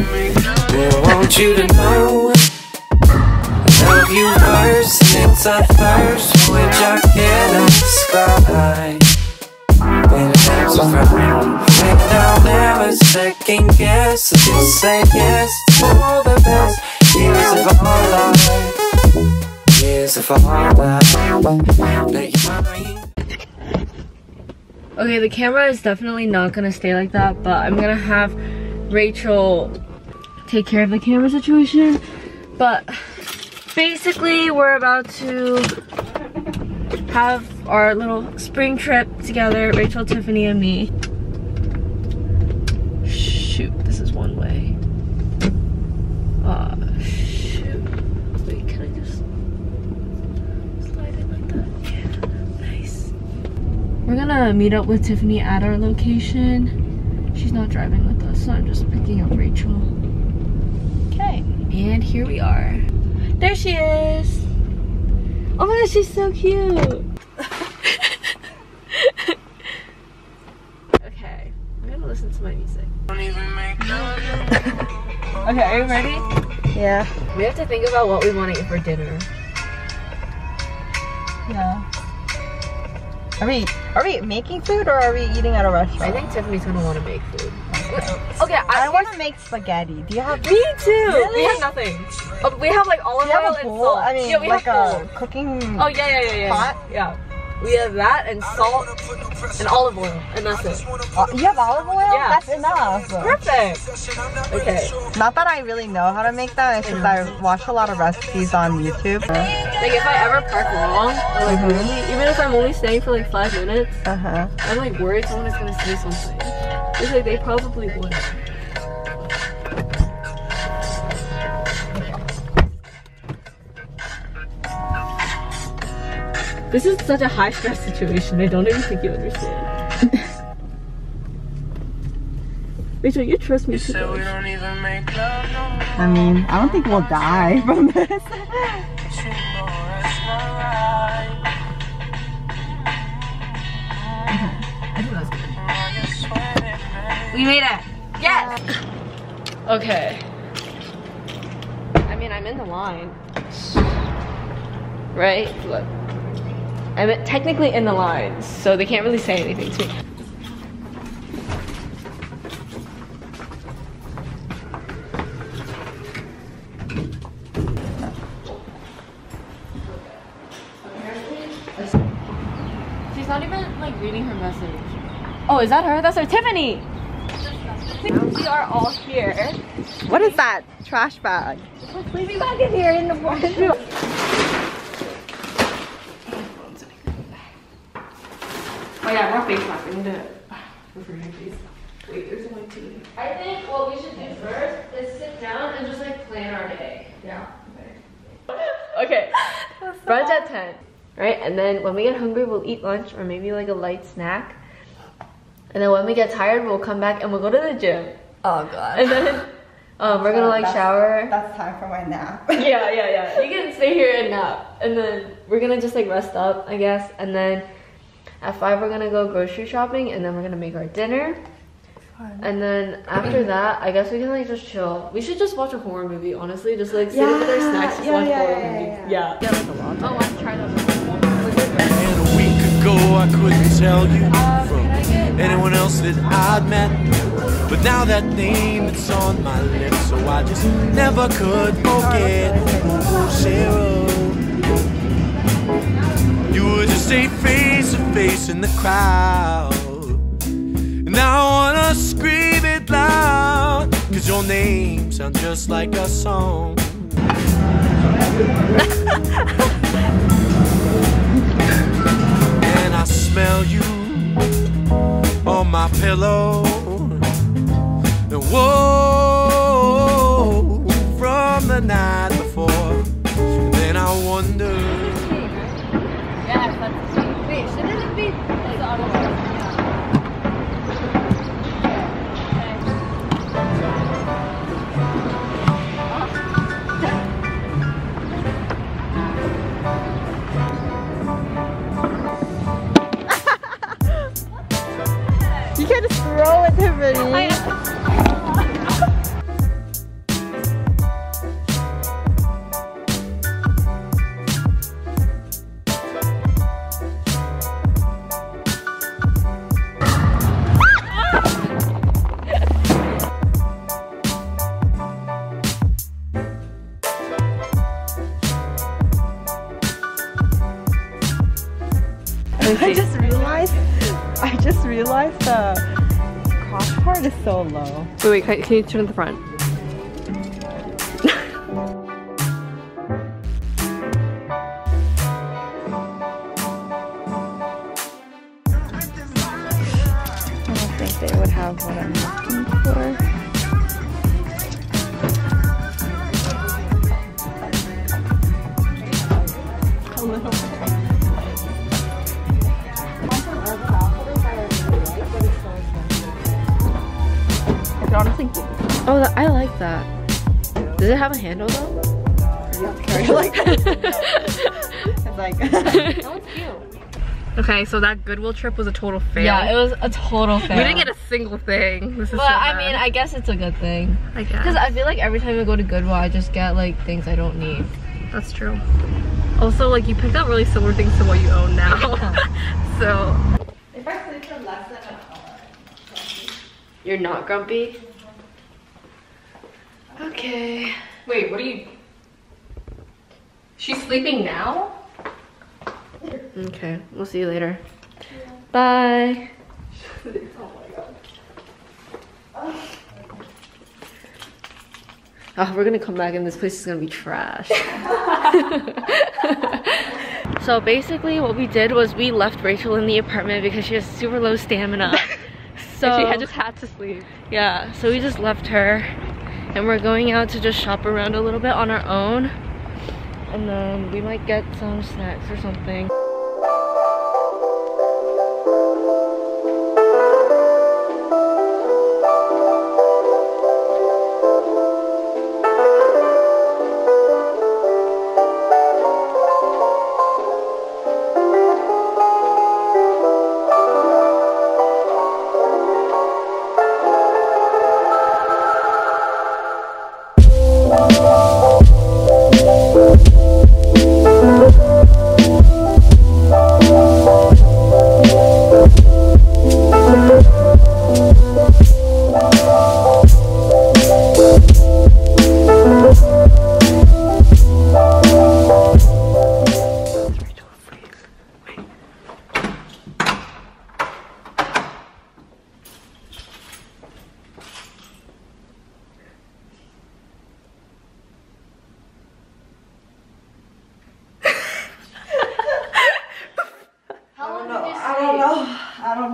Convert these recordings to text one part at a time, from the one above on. I want you to know I love you first since I first, which I cannot describe. But I'm so proud that I'll never second guess. Just say yes for the best years of our life, years of our life. Okay, the camera is definitely not gonna stay like that, but I'm gonna have Rachel take care of the camera situation. But basically, we're about to have our little spring trip together, Rachel, Tiffany, and me. Shoot, this is one way. Shoot. Wait, can I just slide it like that? Yeah, nice. We're gonna meet up with Tiffany at our location. She's not driving with us, so I'm just picking up Rachel. Okay, and here we are. There she is! Oh my gosh, she's so cute! Okay, I'm gonna listen to my music. Okay, are you ready? Yeah. We have to think about what we want to eat for dinner. Yeah. Are we making food or are we eating at a restaurant? I think Tiffany's gonna want to make food. Okay, I want to make spaghetti. Do you have? Me too. Really? We have nothing. We have like olive oil and salt. I mean, yeah, we like have a cooking. Oh yeah. Pot. Yeah. We have that and salt and olive oil, and that's it. You have olive oil? Yeah. That's enough. Perfect. Okay. Not that I really know how to make that. It's just I watch a lot of recipes on YouTube. Like if I ever park long, or like really, even if I'm only staying for like 5 minutes, I'm like worried someone is gonna say something. It's like they probably would. This is such a high stress situation, I don't even think you understand. Rachel, you trust me too much. I mean, I don't think we'll die from this. We made it! Yes! Okay. I mean, I'm in the line. Right? Look. I'm technically in the line, so they can't really say anything to me. She's not even like reading her message. Oh, is that her? That's her, Tiffany! We are all here. What is that? Trash bag. Oh, please be back in here in the morning. Oh yeah, I'm not face mask. I need to cover my face. Wait, there's only two. I think what we should do first is sit down and just like plan our day. Yeah. Okay. Brunch at 10, right? And then when we get hungry, we'll eat lunch or maybe like a light snack. And then when we get tired, we'll come back and we'll go to the gym. Oh god. And then we're gonna like shower. That's time for my nap. Yeah. You can stay here and nap. And then we're gonna just like rest up, I guess. And then at 5, we're gonna go grocery shopping, and then we're gonna make our dinner. Fun. And then after that, I guess we can like just chill. We should just watch a horror movie, honestly. Just like sit with our snacks and watch horror movies. Yeah. Yeah, like a lot. Oh, I've tried that before. And a week ago, I couldn't tell you from anyone else that I'd met. But now that name, it's on my lips, so I just never could forget. Sarah, you were just a face in the crowd, and I wanna scream it loud, cause your name sounds just like a song. And I smell you on my pillow, and whoa, from the night before, and then I wonder. You can't just throw it, Tiffany. realize the cost part is so low. Wait, can you turn to the front? I don't think they would have what I'm looking for. Oh, I like that. Does it have a handle though? Yeah, like it's like that was cute. Okay, so that Goodwill trip was a total fail. Yeah, it was a total fail. We didn't get a single thing. This is so bad. I mean, I guess it's a good thing. I guess. Because I feel like every time I go to Goodwill, I just get like things I don't need. That's true. Also, like you picked up really similar things to what you own now. So. If I sleep for less than an hour, you're not grumpy. Okay. Wait, what are you? She's sleeping now? Okay, we'll see you later. Yeah. Bye. Oh my god. Oh, we're gonna come back and this place is gonna be trash. So basically what we did was we left Rachel in the apartment because she has super low stamina. So and she just had to sleep. Yeah, so we just left her. And we're going out to just shop around a little bit on our own. And then we might get some snacks or something.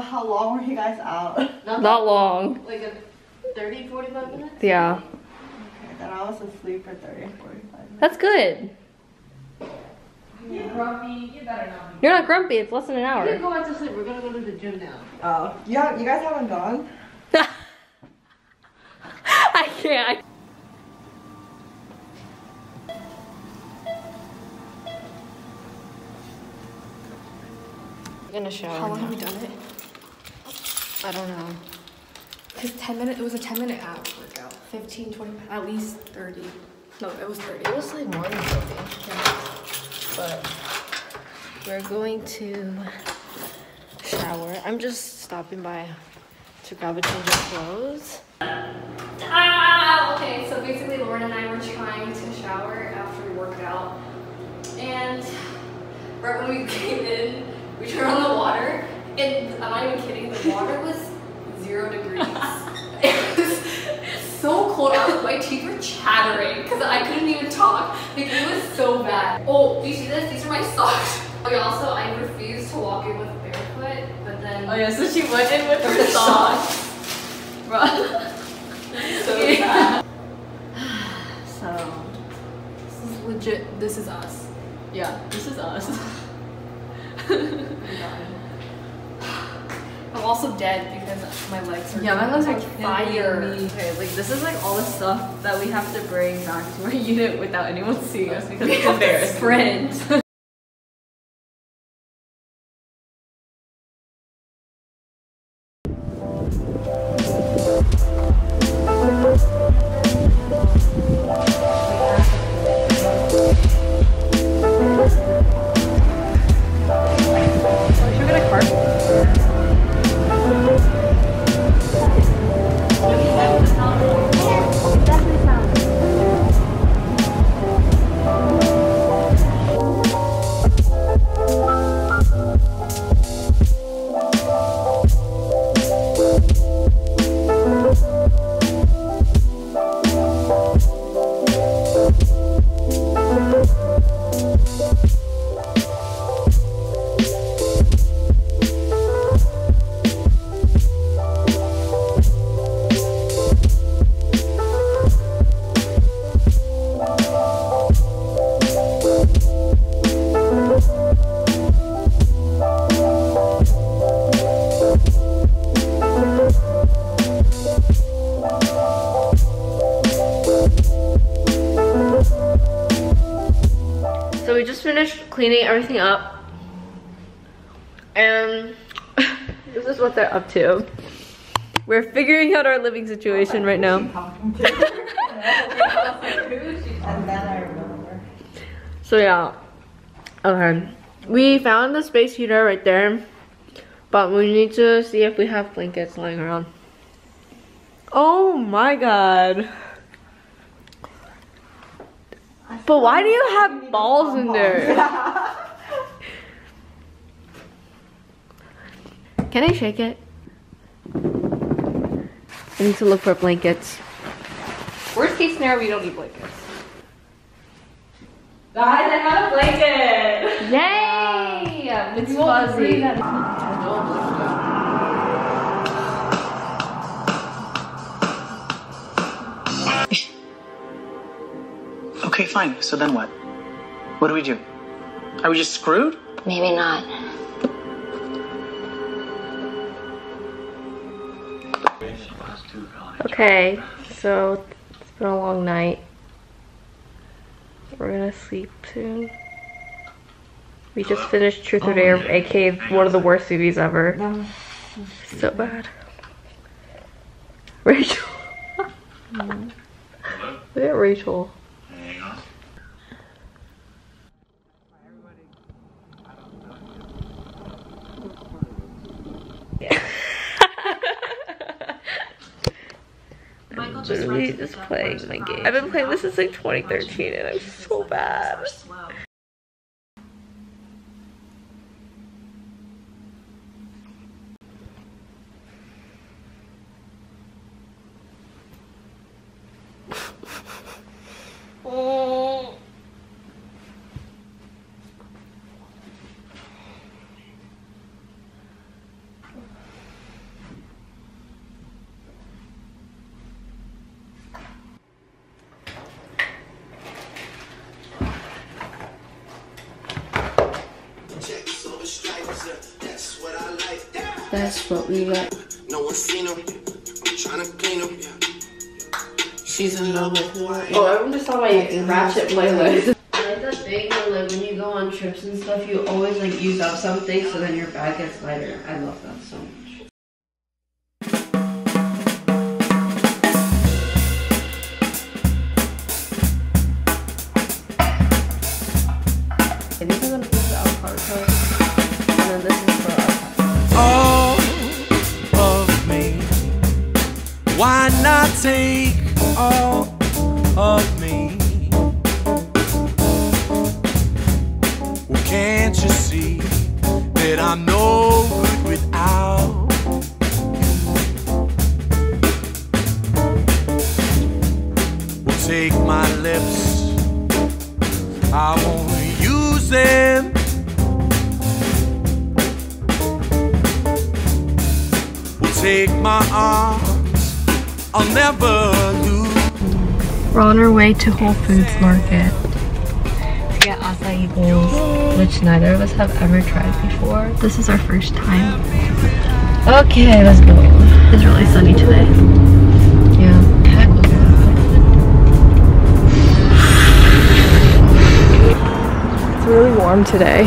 How long were you guys out? Not long. Like a 30, 45 minutes? Yeah. Okay, then I was asleep for 30, 45 minutes. That's good. You're grumpy. You better not be. You're not grumpy. It's less than an hour. You can go out to sleep. We're going to go to the gym now. Oh. Yeah, you guys haven't gone? I can't. I'm going to shower. How long have we done it? I don't know. Cause 10 minutes. It was a 10-minute workout. 15, 20, at least 30. No, it was 30. It was like more than 30. Yeah. But we're going to shower. I'm just stopping by to grab a change of clothes. Okay. So basically, Lauren and I were trying to shower after we worked out, and right when we came in, we turned on the water. And I'm not even kidding, the water was 0 degrees. It was so cold. My teeth were chattering because I couldn't even talk. Like, it was so bad. Oh, do you see this? These are my socks. Okay, also, I refused to walk in with barefoot, but then... Oh yeah, so she went in with her socks. Bro. So bad. So, this is legit. This is us. Yeah, this is us. I'm also dead because my legs are fire. Okay, like this is like all the stuff that we have to bring back to our unit without anyone seeing us because it's embarrassing. Sprint. we just finished cleaning everything up, and this is what they're up to. We're figuring out our living situation right now. So yeah, okay. We found the space heater right there, but we need to see if we have blankets lying around. Oh my god. But why do you have balls in there? Can I shake it? I need to look for blankets. Worst case scenario, we don't need blankets. Guys, I have a blanket! Yay! Yeah. It's fuzzy. Okay, fine. So then what? What do we do? Are we just screwed? Maybe not. Okay, so it's been a long night. We're gonna sleep soon. We just finished Truth or Dare, aka one of the worst movies ever. No. So bad. Rachel. Look at Rachel. Literally just playing my game. I've been playing this since like 2013 and I'm so bad. Oh. That's what we like. No one's seen him. I'm trying to clean him. She's in love with who I am. Oh, everyone just saw my ratchet playlist. Like the thing that like when you go on trips and stuff, you always like use up something so then your bag gets lighter. I love that so much. Why not take all of me? Well, can't you see that I'm no good without you? Well, take my lips, I won't use them. Well, take my arms, I'll never lose. We're on our way to Whole Foods Market to get acai bowls, which neither of us have ever tried before. This is our first time. Okay, let's go. It's really sunny today. Yeah. It's really warm today.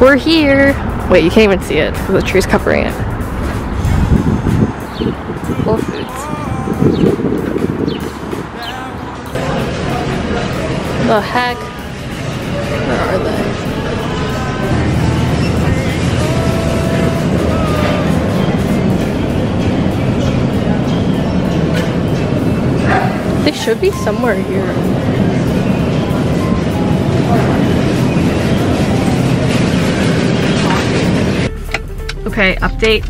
We're here. Wait, you can't even see it because the tree's covering it. Whole Foods. The heck? Where are they? They should be somewhere here. Okay, update.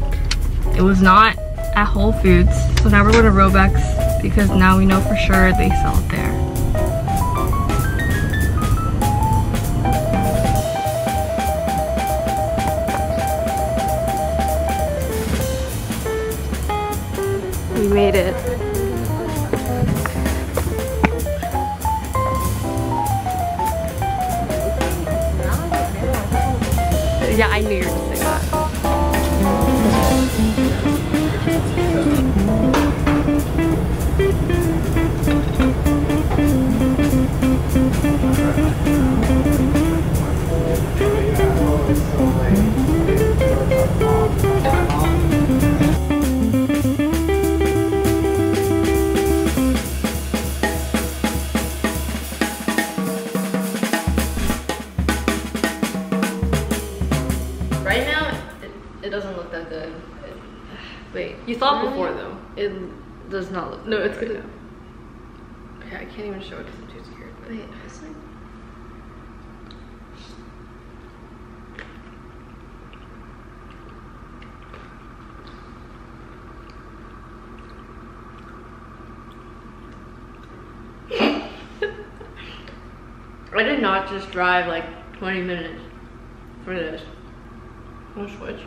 It was not at Whole Foods, so now we're going to Robex because now we know for sure they sell it there. We made it. Yeah, I knew you were gonna say that. It does not look no, it's good. Right now. Yeah, I can't even show it because I'm too scared. But wait, it's like... I did not just drive like 20 minutes for this. I'll switch.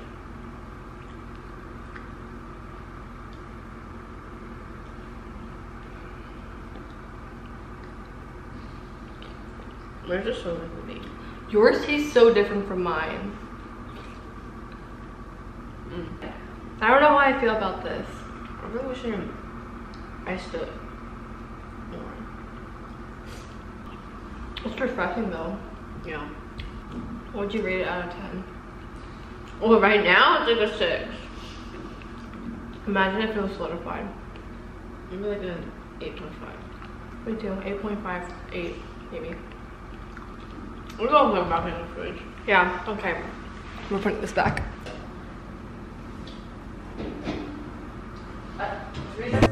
Where's this so like me? Yours tastes so different from mine. I don't know how I feel about this. I really wish I still. It's refreshing though. Yeah. What would you rate it out of 10? Well, right now it's like a 6. Imagine if it was solidified. Maybe like an 8.5. Me too. 8.5, 8 maybe. We're gonna put it back in the fridge. Yeah. Okay. We're putting this back.